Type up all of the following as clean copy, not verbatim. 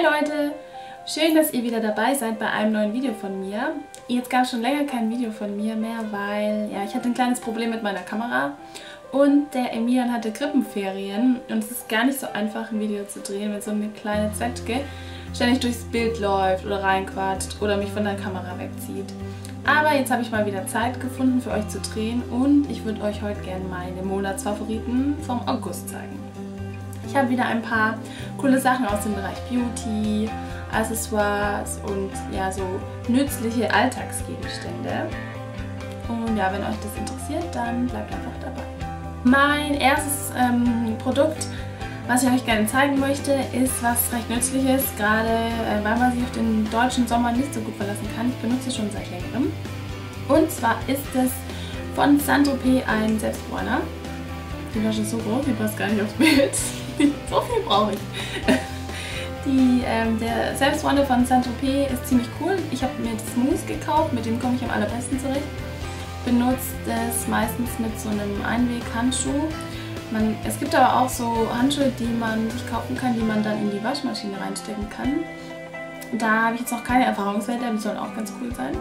Hi Leute! Schön, dass ihr wieder dabei seid bei einem neuen Video von mir. Jetzt gab es schon länger kein Video von mir mehr, weil ja, ich hatte ein kleines Problem mit meiner Kamera und der Emilian hatte Krippenferien und es ist gar nicht so einfach, ein Video zu drehen, wenn so eine kleine Zwetschge ständig durchs Bild läuft oder reinquatscht oder mich von der Kamera wegzieht. Aber jetzt habe ich mal wieder Zeit gefunden, für euch zu drehen und ich würde euch heute gerne meine Monatsfavoriten vom August zeigen. Ich habe wieder ein paar coole Sachen aus dem Bereich Beauty, Accessoires und ja, so nützliche Alltagsgegenstände. Und ja, wenn euch das interessiert, dann bleibt einfach dabei. Mein erstes Produkt, was ich euch gerne zeigen möchte, ist was recht Nützliches, gerade weil man sich auf den deutschen Sommer nicht so gut verlassen kann. Ich benutze es schon seit längerem. Und zwar ist es von St. Tropez ein Selbstbräuner. Die Flasche ist so groß, die passt gar nicht aufs Bild. So viel brauche ich. Der Selbstbräuner von St. Tropez ist ziemlich cool. Ich habe mir das Mousse gekauft, mit dem komme ich am allerbesten zurecht. Benutzt es meistens mit so einem Einweghandschuh. Es gibt aber auch so Handschuhe, die man sich kaufen kann, die man dann in die Waschmaschine reinstecken kann. Da habe ich jetzt noch keine Erfahrungswerte, die sollen auch ganz cool sein.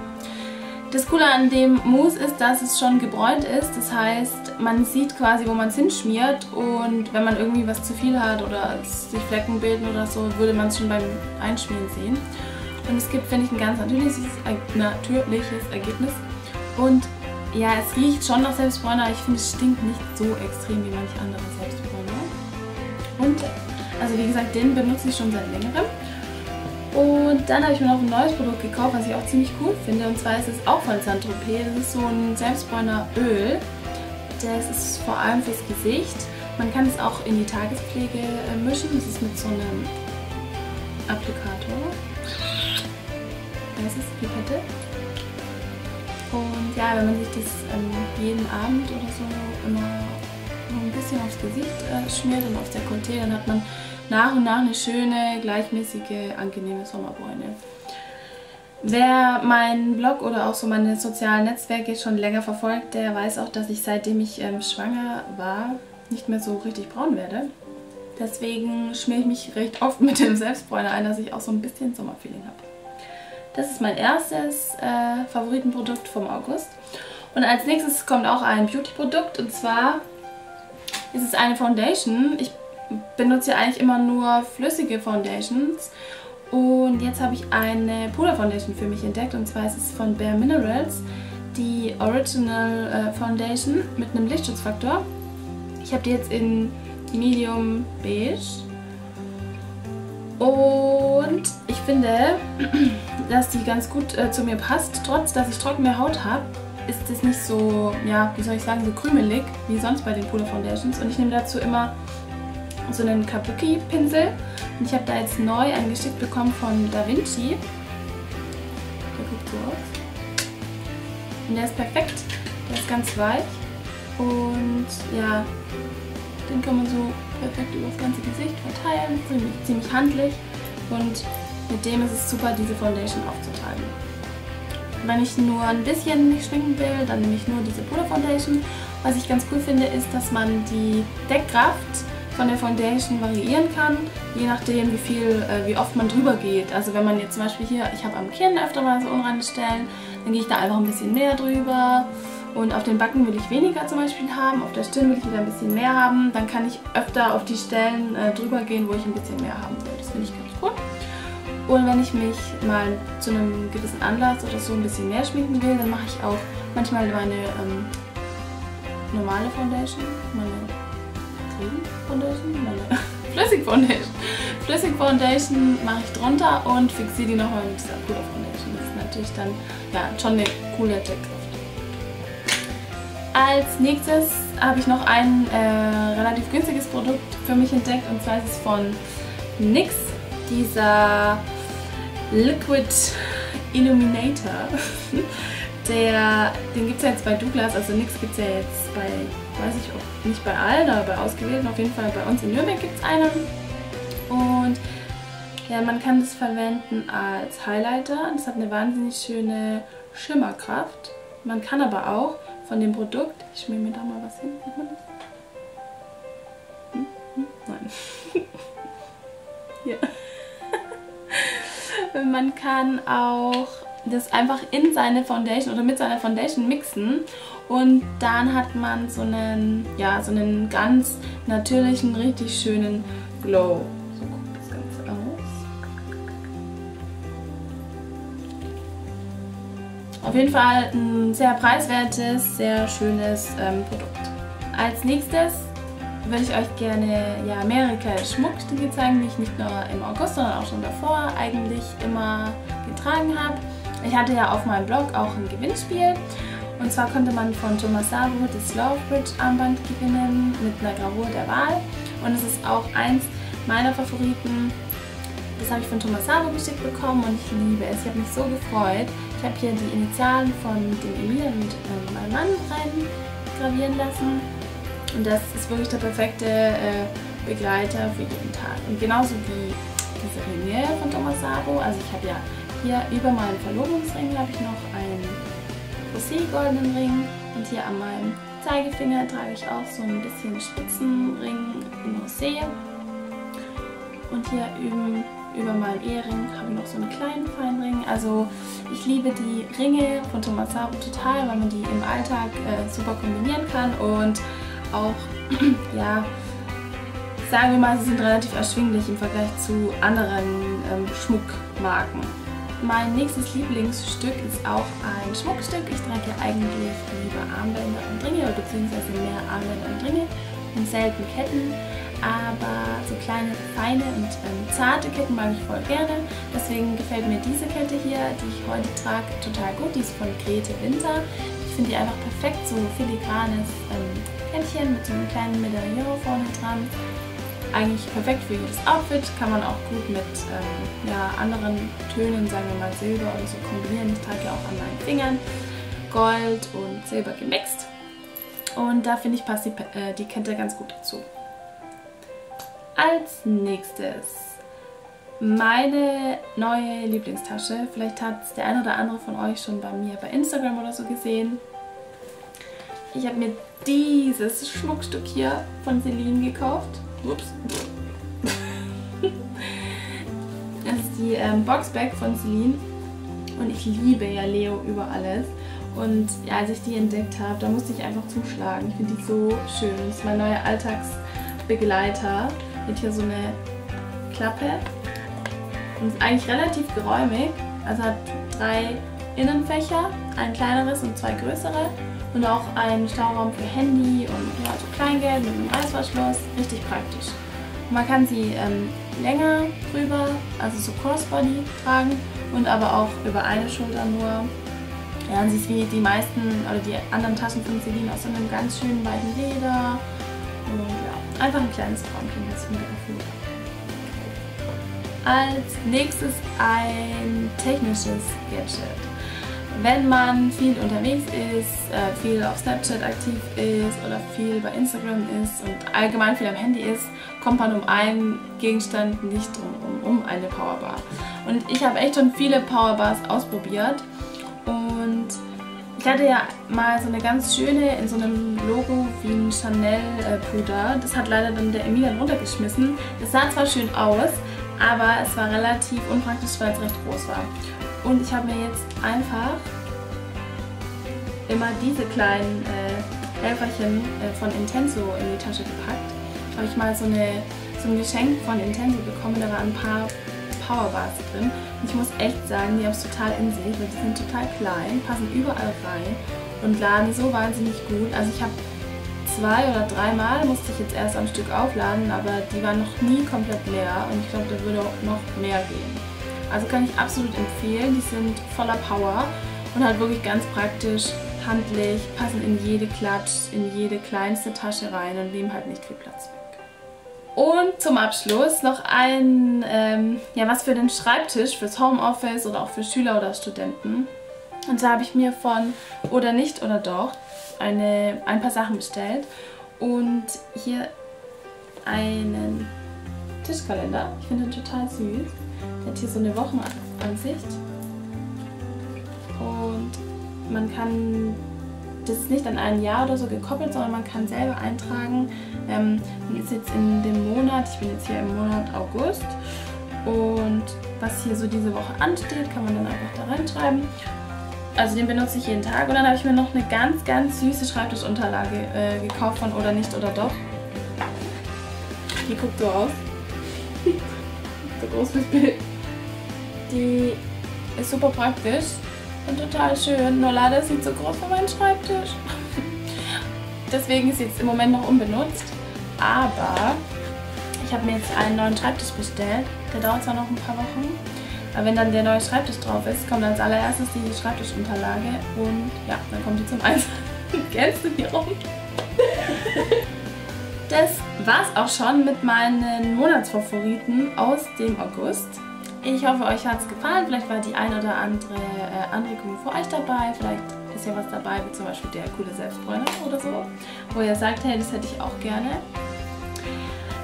Das Coole an dem Mousse ist, dass es schon gebräunt ist, das heißt, man sieht quasi, wo man es hinschmiert, und wenn man irgendwie was zu viel hat oder sich Flecken bilden oder so, würde man es schon beim Einschmieren sehen. Und es gibt, finde ich, ein ganz natürliches Ergebnis. Und ja, es riecht schon nach Selbstbräuner, aber ich finde, es stinkt nicht so extrem wie manche andere Selbstbräuner. Und, also wie gesagt, den benutze ich schon seit längerem. Und dann habe ich mir noch ein neues Produkt gekauft, was ich auch ziemlich cool finde. Und zwar ist es auch von St. Tropez. Das ist so ein Selbstbräuneröl. Das ist vor allem fürs Gesicht. Man kann es auch in die Tagespflege mischen. Das ist mit so einem Applikator. Das ist Pipette. Und ja, wenn man sich das jeden Abend oder so immer nur ein bisschen aufs Gesicht schmiert und aufs Dekolleté, dann hat man nach und nach eine schöne, gleichmäßige, angenehme Sommerbräune. Wer meinen Blog oder auch so meine sozialen Netzwerke schon länger verfolgt, der weiß auch, dass ich, seitdem ich schwanger war, nicht mehr so richtig braun werde. Deswegen schmiere ich mich recht oft mit dem Selbstbräuner ein, dass ich auch so ein bisschen Sommerfeeling habe. Das ist mein erstes Favoritenprodukt vom August. Und als nächstes kommt auch ein Beauty-Produkt, und zwar ist es eine Foundation. Ich benutze ja eigentlich immer nur flüssige Foundations. Und jetzt habe ich eine Puder-Foundation für mich entdeckt, und zwar ist es von bareMinerals, die Original Foundation mit einem Lichtschutzfaktor. Ich habe die jetzt in Medium Beige. Und ich finde, dass die ganz gut zu mir passt. Trotz, dass ich trockene Haut habe, ist es nicht so, ja, wie soll ich sagen, so krümelig wie sonst bei den Puder Foundations. Und ich nehme dazu immer so einen Kabuki-Pinsel. Und ich habe da jetzt neu einen geschickt bekommen von Da Vinci. Der guckt so aus. Und der ist perfekt. Der ist ganz weich. Und ja, den kann man so perfekt über das ganze Gesicht verteilen, ziemlich handlich, und mit dem ist es super, diese Foundation aufzutragen. Wenn ich nur ein bisschen mich schminken will, dann nehme ich nur diese Puder Foundation. Was ich ganz cool finde, ist, dass man die Deckkraft von der Foundation variieren kann, je nachdem wie oft man drüber geht. Also wenn man jetzt zum Beispiel hier, ich habe am Kinn öfter mal so unreine Stellen, dann gehe ich da einfach ein bisschen mehr drüber. Und auf den Backen will ich weniger zum Beispiel haben, auf der Stirn will ich wieder ein bisschen mehr haben. Dann kann ich öfter auf die Stellen drüber gehen, wo ich ein bisschen mehr haben will. Das finde ich ganz cool. Und wenn ich mich mal zu einem gewissen Anlass oder so ein bisschen mehr schminken will, dann mache ich auch manchmal meine normale Foundation, meine Creme Foundation, meine Flüssig Foundation. Flüssig Foundation mache ich drunter und fixiere die nochmal mit dieser Puder Foundation. Das ist natürlich dann ja, schon eine coole Deckkraft. Als nächstes habe ich noch ein relativ günstiges Produkt für mich entdeckt, und zwar ist es von NYX, dieser Liquid Illuminator. Den gibt es ja jetzt bei Douglas, also NYX gibt es ja jetzt bei, weiß ich ob nicht bei allen, aber bei ausgewählten, auf jeden Fall bei uns in Nürnberg gibt es einen. Und ja, man kann das verwenden als Highlighter, das hat eine wahnsinnig schöne Schimmerkraft. Man kann aber auch von dem Produkt, ich schmier mir da mal was hin, sieht man das? Nein. Ja. Man kann auch das einfach in seine Foundation oder mit seiner Foundation mixen und dann hat man so einen, ja, so einen ganz natürlichen, richtig schönen Glow. So guckt das Ganze aus. Auf jeden Fall ein sehr preiswertes, sehr schönes Produkt. Als nächstes würde ich euch gerne ja, mehrere Schmuckstücke zeigen, die ich nicht nur im August, sondern auch schon davor eigentlich immer getragen habe. Ich hatte ja auf meinem Blog auch ein Gewinnspiel und zwar konnte man von Thomas Sabo das Love Bridge Armband gewinnen mit einer Gravur der Wahl und es ist auch eins meiner Favoriten. Das habe ich von Thomas Sabo geschickt bekommen und ich liebe es. Ich habe mich so gefreut. Ich habe hier die Initialen von dem Emil und meinem Mann rein gravieren lassen und das ist wirklich der perfekte Begleiter für jeden Tag. Und genauso wie diese Ringe von Thomas Sabo, also ich habe ja hier über meinen Verlobungsring habe ich noch einen rosé-goldenen Ring und hier an meinem Zeigefinger trage ich auch so ein bisschen Spitzenring in Rosé. Und hier über meinen Ehering habe ich noch so einen kleinen feinen Ring. Also ich liebe die Ringe von Thomas Sabo total, weil man die im Alltag super kombinieren kann und auch, ja, sagen wir mal, sie sind relativ erschwinglich im Vergleich zu anderen Schmuckmarken. Mein nächstes Lieblingsstück ist auch ein Schmuckstück. Ich trage ja eigentlich lieber Armbänder und Ringe oder beziehungsweise mehr Armbänder und Ringe und selten Ketten. Aber so kleine, feine und zarte Ketten mag ich voll gerne. Deswegen gefällt mir diese Kette hier, die ich heute trage, total gut. Die ist von Grethe Winter. Ich finde die einfach perfekt, so filigranes Kettchen mit so einem kleinen Medaillon vorne dran. Eigentlich perfekt für jedes Outfit, kann man auch gut mit ja, anderen Tönen, sagen wir mal Silber oder so kombinieren. Ich trage ja auch an meinen Fingern Gold und Silber gemixt und da finde ich passt die Kette ganz gut dazu. Als nächstes meine neue Lieblingstasche, vielleicht hat es der eine oder andere von euch schon bei mir bei Instagram oder so gesehen. Ich habe mir dieses Schmuckstück hier von Celine gekauft. Ups. Das ist die Boxbag von Celine und ich liebe ja Leo über alles und ja, als ich die entdeckt habe, da musste ich einfach zuschlagen. Ich finde die so schön. Das ist mein neuer Alltagsbegleiter mit hier so eine Klappe und ist eigentlich relativ geräumig. Also hat 3 Innenfächer, ein kleineres und 2 größere. Und auch einen Stauraum für Handy und ja, also Kleingeld mit einem Reißverschluss. Richtig praktisch. Man kann sie länger drüber, also so Crossbody tragen und aber auch über eine Schulter nur. Ja, und sie ist wie die meisten oder die anderen Taschen von Celine aus so einem ganz schönen weichen Leder. Und ja, einfach ein kleines Traumchen, das ich mir erfülle. Als nächstes ein technisches Gadget. Wenn man viel unterwegs ist, viel auf Snapchat aktiv ist oder viel bei Instagram ist und allgemein viel am Handy ist, kommt man um einen Gegenstand nicht drum um eine Powerbar. Und ich habe echt schon viele Powerbars ausprobiert und ich hatte ja mal so eine ganz schöne in so einem Logo wie ein Chanel-Puder. Das hat leider dann der Emil runtergeschmissen. Das sah zwar schön aus, aber es war relativ unpraktisch, weil es recht groß war. Und ich habe mir jetzt einfach immer diese kleinen Helferchen von Intenso in die Tasche gepackt. Da habe ich mal so ein Geschenk von Intenso bekommen, da waren ein paar Powerbars drin. Und ich muss echt sagen, die haben es total in sich, weil die sind total klein, passen überall rein und laden so wahnsinnig gut. Also ich habe 2 oder 3 Mal musste ich jetzt erst am Stück aufladen, aber die waren noch nie komplett leer und ich glaube, da würde auch noch mehr gehen. Also kann ich absolut empfehlen, die sind voller Power und halt wirklich ganz praktisch, handlich, passen in jede Klatsch, in jede kleinste Tasche rein und nehmen halt nicht viel Platz weg. Und zum Abschluss noch ein, ja was für den Schreibtisch, fürs Homeoffice oder auch für Schüler oder Studenten. Und da habe ich mir von Odernichtoderdoch ein paar Sachen bestellt und hier einen Tischkalender, ich finde den total süß. Der hat hier so eine Wochenansicht und man kann, das ist nicht an ein Jahr oder so gekoppelt, sondern man kann selber eintragen, man ist jetzt in dem Monat, ich bin jetzt hier im Monat August Und was hier so diese Woche ansteht, kann man dann einfach da reinschreiben. Also den benutze ich jeden Tag. Und dann habe ich mir noch eine ganz, ganz süße Schreibtischunterlage gekauft von Odernichtoderdoch. Die guckt so aus. So groß wie das Bild. Die ist super praktisch und total schön. Nur leider ist sie zu groß für meinen Schreibtisch. Deswegen ist sie jetzt im Moment noch unbenutzt. Aber ich habe mir jetzt einen neuen Schreibtisch bestellt. Der dauert zwar noch ein paar Wochen. Aber wenn dann der neue Schreibtisch drauf ist, kommt als allererstes die Schreibtischunterlage. Und ja, dann kommt die zum Einsatz. Gänst du mir um? Das war's auch schon mit meinen Monatsfavoriten aus dem August. Ich hoffe, euch hat es gefallen. Vielleicht war die ein oder andere Anregung für euch dabei. Vielleicht ist ja was dabei, wie zum Beispiel der coole Selbstbräuner oder so, wo ihr sagt, hey, das hätte ich auch gerne.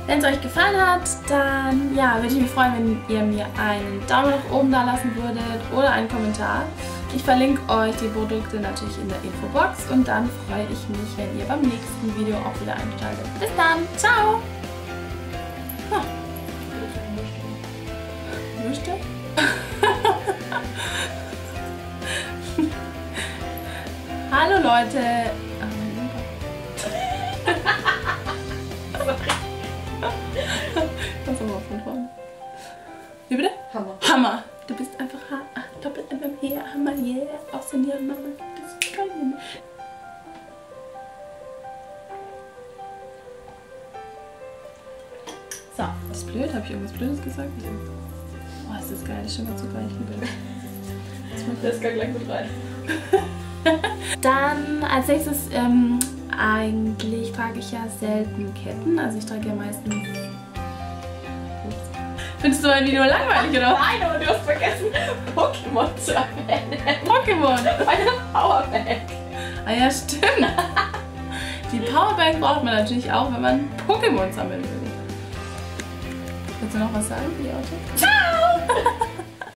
Wenn es euch gefallen hat, dann ja, würde ich mich freuen, wenn ihr mir einen Daumen nach oben da lassen würdet oder einen Kommentar. Ich verlinke euch die Produkte natürlich in der Infobox und dann freue ich mich, wenn ihr beim nächsten Video auch wieder einschaltet. Bis dann, ciao! Möchte? Hallo Leute! Kannst du mal von vorne? Wie bitte? Hammer. Hammer! Du bist einfach doppelt MMH, Hammer, yeah! Aus den Nieren, Mama. Das ist toll. So, das ist blöd. Habe ich irgendwas Blödes gesagt? Oh, ist das geil, das Schimmerzucker, ich liebe das. Das geht gleich mit rein. Dann als nächstes, eigentlich trage ich ja selten Ketten, also ich trage ja meistens... Findest du mein Video langweilig, oder? Nein, aber du hast vergessen, Pokémon zu erwähnen. Pokémon? Meine Powerbank. Ah ja, stimmt. Die Powerbank braucht man natürlich auch, wenn man Pokémon sammeln will. Willst du noch was sagen, die Auto? Ciao!